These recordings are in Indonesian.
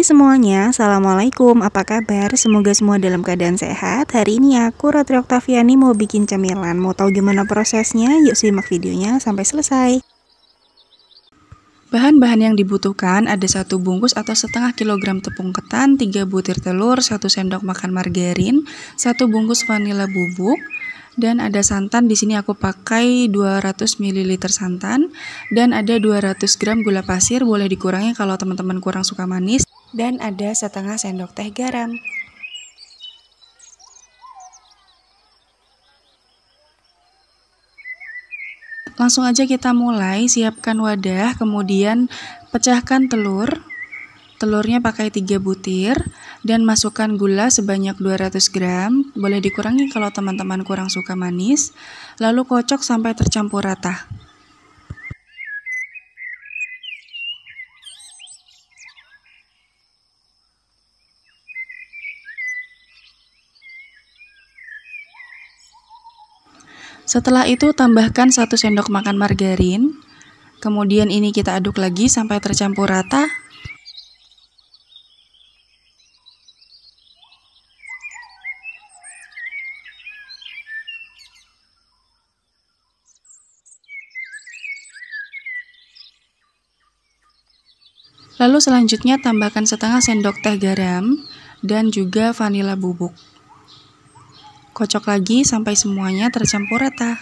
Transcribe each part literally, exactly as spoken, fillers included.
Hai semuanya, Assalamualaikum, apa kabar? Semoga semua dalam keadaan sehat. Hari ini aku Ratri Oktaviani mau bikin cemilan. Mau tahu gimana prosesnya? Yuk simak videonya sampai selesai. Bahan-bahan yang dibutuhkan ada satu bungkus atau setengah kilogram tepung ketan, tiga butir telur, satu sendok makan margarin, satu bungkus vanila bubuk, dan ada santan. Di sini aku pakai dua ratus mililiter santan dan ada dua ratus gram gula pasir, boleh dikurangi kalau teman-teman kurang suka manis, dan ada setengah sendok teh garam. Langsung aja kita mulai. Siapkan wadah, kemudian pecahkan telur. Telurnya pakai tiga butir dan masukkan gula sebanyak dua ratus gram, boleh dikurangi kalau teman-teman kurang suka manis, lalu kocok sampai tercampur rata. Setelah itu tambahkan satu sendok makan margarin, kemudian ini kita aduk lagi sampai tercampur rata. Lalu selanjutnya tambahkan setengah sendok teh garam dan juga vanila bubuk. Kocok lagi sampai semuanya tercampur rata.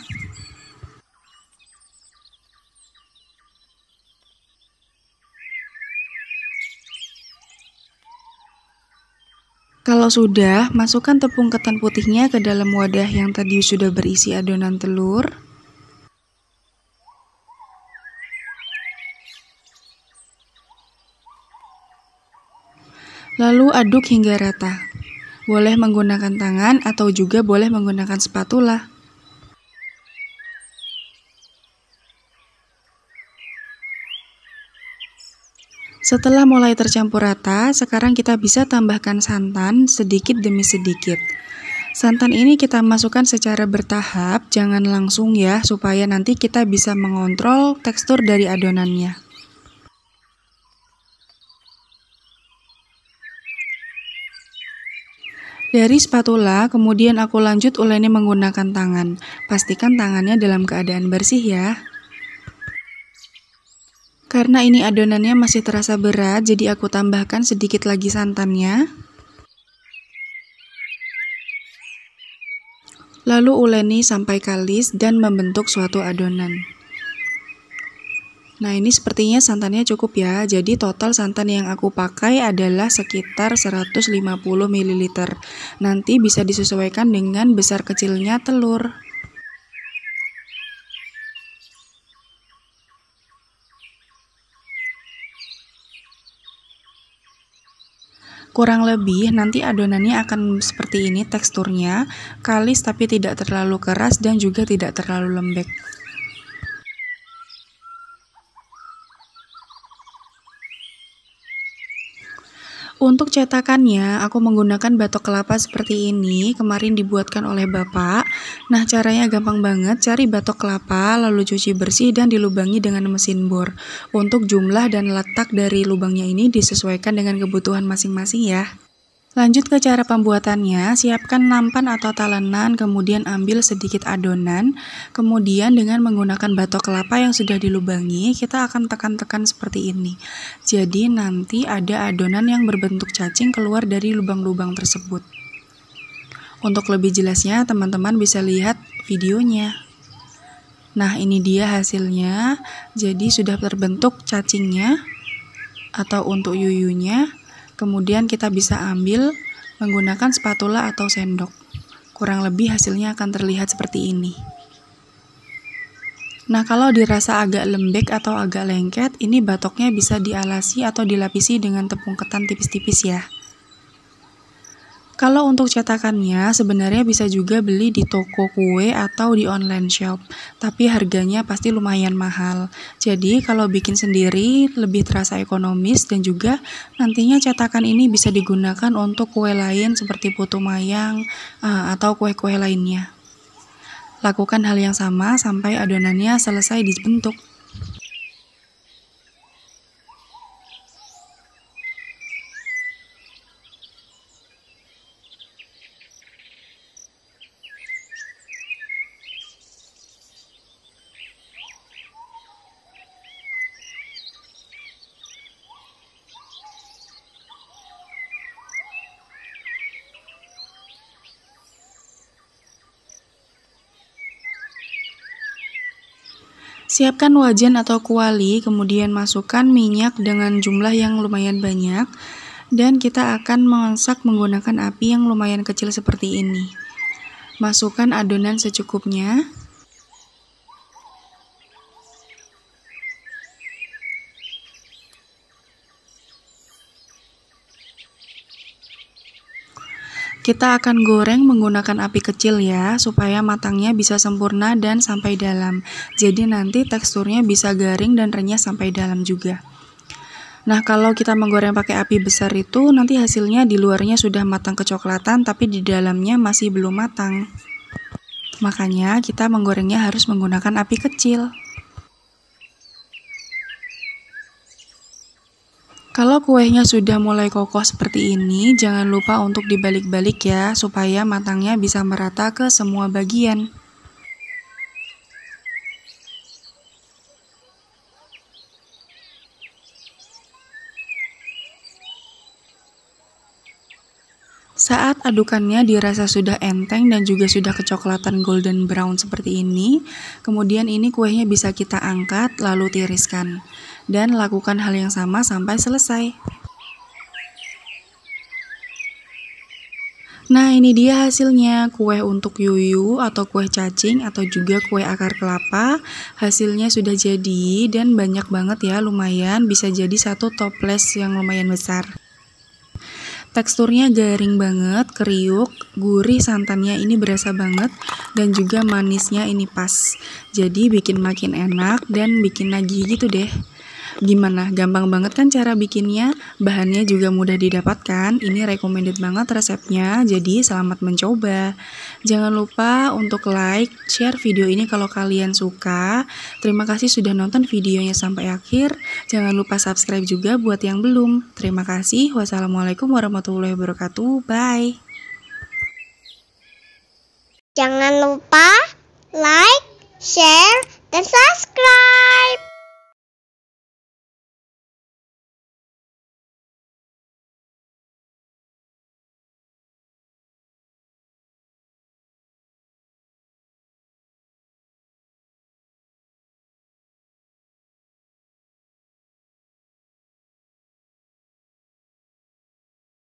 Kalau sudah, masukkan tepung ketan putihnya ke dalam wadah yang tadi sudah berisi adonan telur. Lalu aduk hingga rata. Boleh menggunakan tangan atau juga boleh menggunakan spatula. Setelah mulai tercampur rata, sekarang kita bisa tambahkan santan sedikit demi sedikit. Santan ini kita masukkan secara bertahap, jangan langsung ya, supaya nanti kita bisa mengontrol tekstur dari adonannya. Dari spatula, kemudian aku lanjut uleni menggunakan tangan. Pastikan tangannya dalam keadaan bersih ya. Karena ini adonannya masih terasa berat, jadi aku tambahkan sedikit lagi santannya. Lalu uleni sampai kalis dan membentuk suatu adonan. Nah, ini sepertinya santannya cukup ya. Jadi total santan yang aku pakai adalah sekitar seratus lima puluh mililiter. Nanti bisa disesuaikan dengan besar kecilnya telur. Kurang lebih nanti adonannya akan seperti ini teksturnya, kalis tapi tidak terlalu keras dan juga tidak terlalu lembek. Untuk cetakannya, aku menggunakan batok kelapa seperti ini, kemarin dibuatkan oleh bapak. Nah, caranya gampang banget, cari batok kelapa, lalu cuci bersih dan dilubangi dengan mesin bor. Untuk jumlah dan letak dari lubangnya ini disesuaikan dengan kebutuhan masing-masing ya. Lanjut ke cara pembuatannya, siapkan nampan atau talenan, kemudian ambil sedikit adonan. Kemudian dengan menggunakan batok kelapa yang sudah dilubangi, kita akan tekan-tekan seperti ini. Jadi nanti ada adonan yang berbentuk cacing keluar dari lubang-lubang tersebut. Untuk lebih jelasnya, teman-teman bisa lihat videonya. Nah, ini dia hasilnya. Jadi sudah terbentuk cacingnya atau untuk yuyunya. Kemudian kita bisa ambil menggunakan spatula atau sendok. Kurang lebih hasilnya akan terlihat seperti ini. Nah, kalau dirasa agak lembek atau agak lengket, ini batoknya bisa dialasi atau dilapisi dengan tepung ketan tipis-tipis ya. Kalau untuk cetakannya, sebenarnya bisa juga beli di toko kue atau di online shop, tapi harganya pasti lumayan mahal. Jadi kalau bikin sendiri lebih terasa ekonomis dan juga nantinya cetakan ini bisa digunakan untuk kue lain seperti putu mayang atau kue-kue lainnya. Lakukan hal yang sama sampai adonannya selesai dibentuk. Siapkan wajan atau kuali, kemudian masukkan minyak dengan jumlah yang lumayan banyak, dan kita akan memasak menggunakan api yang lumayan kecil seperti ini. Masukkan adonan secukupnya. Kita akan goreng menggunakan api kecil ya, supaya matangnya bisa sempurna dan sampai dalam. Jadi nanti teksturnya bisa garing dan renyah sampai dalam juga. Nah, kalau kita menggoreng pakai api besar itu, nanti hasilnya di luarnya sudah matang kecoklatan, tapi di dalamnya masih belum matang. Makanya kita menggorengnya harus menggunakan api kecil. Kalau kuenya sudah mulai kokoh seperti ini, jangan lupa untuk dibalik-balik ya, supaya matangnya bisa merata ke semua bagian. Saat adukannya dirasa sudah enteng dan juga sudah kecoklatan golden brown seperti ini, kemudian ini kuenya bisa kita angkat lalu tiriskan. Dan lakukan hal yang sama sampai selesai. Nah, ini dia hasilnya, kue untuk yuyu atau kue cacing atau juga kue akar kelapa. Hasilnya sudah jadi dan banyak banget ya, lumayan, bisa jadi satu toples yang lumayan besar. Teksturnya garing banget, kriuk, gurih santannya ini berasa banget, dan juga manisnya ini pas. Jadi bikin makin enak dan bikin nagih gitu deh. Gimana? Gampang banget kan cara bikinnya? Bahannya juga mudah didapatkan. Ini recommended banget resepnya, jadi selamat mencoba. Jangan lupa untuk like, share video ini kalau kalian suka. Terima kasih sudah nonton videonya sampai akhir. Jangan lupa subscribe juga buat yang belum. Terima kasih. Wassalamualaikum warahmatullahi wabarakatuh. Bye. Jangan lupa like, share, dan subscribe.